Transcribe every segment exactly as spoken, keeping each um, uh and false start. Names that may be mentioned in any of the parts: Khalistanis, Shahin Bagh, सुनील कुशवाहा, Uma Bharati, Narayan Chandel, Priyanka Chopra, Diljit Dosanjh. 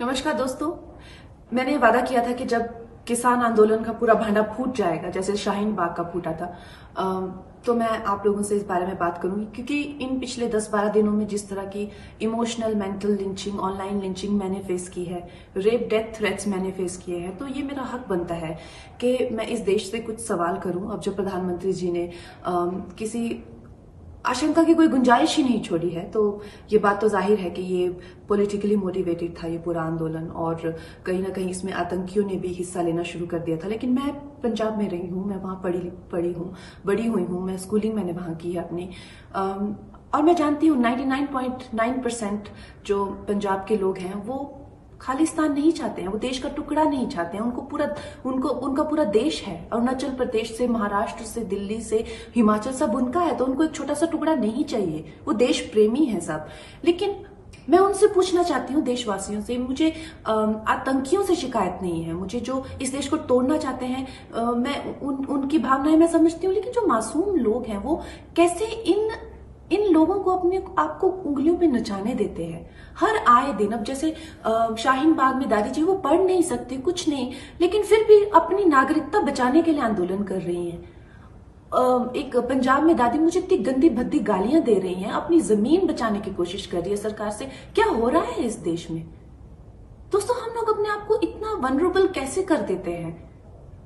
नमस्कार दोस्तों, मैंने वादा किया था कि जब किसान आंदोलन का पूरा भांडा फूट जाएगा जैसे शाहीन बाग का फूटा था, तो मैं आप लोगों से इस बारे में बात करूंगी, क्योंकि इन पिछले दस बारह दिनों में जिस तरह की emotional mental lynching, online lynching मैंने फेस की है, रेप डेथ थ्रेट्स मैंने फेस किए हैं, तो ये मेरा हक बनता है कि मैं इस देश से कुछ सवाल करूं। अब जब प्रधानमंत्री जी ने आ, किसी आशंका की कोई गुंजाइश ही नहीं छोड़ी है, तो ये बात तो जाहिर है कि ये पॉलिटिकली मोटिवेटेड था ये पूरा आंदोलन, और कहीं ना कहीं इसमें आतंकियों ने भी हिस्सा लेना शुरू कर दिया था। लेकिन मैं पंजाब में रही हूँ, मैं वहाँ पढ़ी पढ़ी हूँ, बड़ी हुई हूँ, मैं स्कूलिंग मैंने वहाँ की है अपनी, और मैं जानती हूँ निन्यानवे पॉइंट नौ परसेंट जो पंजाब के लोग हैं वो खालिस्तान नहीं चाहते हैं, वो देश का टुकड़ा नहीं चाहते हैं। उनको पूरा उनको उनका पूरा देश है, अरुणाचल प्रदेश से महाराष्ट्र से दिल्ली से हिमाचल सब उनका है, तो उनको एक छोटा सा टुकड़ा नहीं चाहिए, वो देश प्रेमी है सब। लेकिन मैं उनसे पूछना चाहती हूँ, देशवासियों से, मुझे आतंकियों से शिकायत नहीं है, मुझे जो इस देश को तोड़ना चाहते हैं, मैं उन, उनकी भावनाएं मैं समझती हूँ। लेकिन जो मासूम लोग हैं वो कैसे इन इन लोगों को अपने आपको उंगलियों पे नचाने देते हैं हर आए दिन। अब जैसे शाहीन बाग में दादी जी वो पढ़ नहीं सकती, कुछ नहीं, लेकिन फिर भी अपनी नागरिकता बचाने के लिए आंदोलन कर रही हैं। एक पंजाब में दादी मुझे इतनी गंदी भद्दी गालियां दे रही हैं, अपनी जमीन बचाने की कोशिश कर रही है सरकार से। क्या हो रहा है इस देश में दोस्तों? हम लोग अपने आप को इतना वनरेबल कैसे कर देते हैं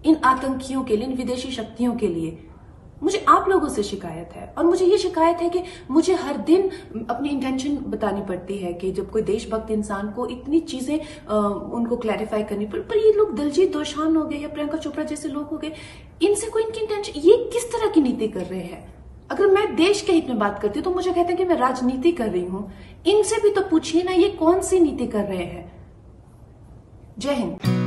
इन आतंकियों के लिए, इन विदेशी शक्तियों के लिए? मुझे आप लोगों से शिकायत है, और मुझे ये शिकायत है कि मुझे हर दिन अपनी इंटेंशन बतानी पड़ती है कि जब कोई देशभक्त इंसान को इतनी चीजें उनको क्लैरिफाई करनी पड़ती। पर ये लोग दिलजीत दोसांझ हो गए या प्रियंका चोपड़ा जैसे लोग हो गए, इनसे कोई इनकी इंटेंशन, ये किस तरह की नीति कर रहे हैं? अगर मैं देश के हित में बात करती हूँ तो मुझे कहते हैं कि मैं राजनीति कर रही हूँ। इनसे भी तो पूछिए ना, ये कौन सी नीति कर रहे हैं। जय हिंद।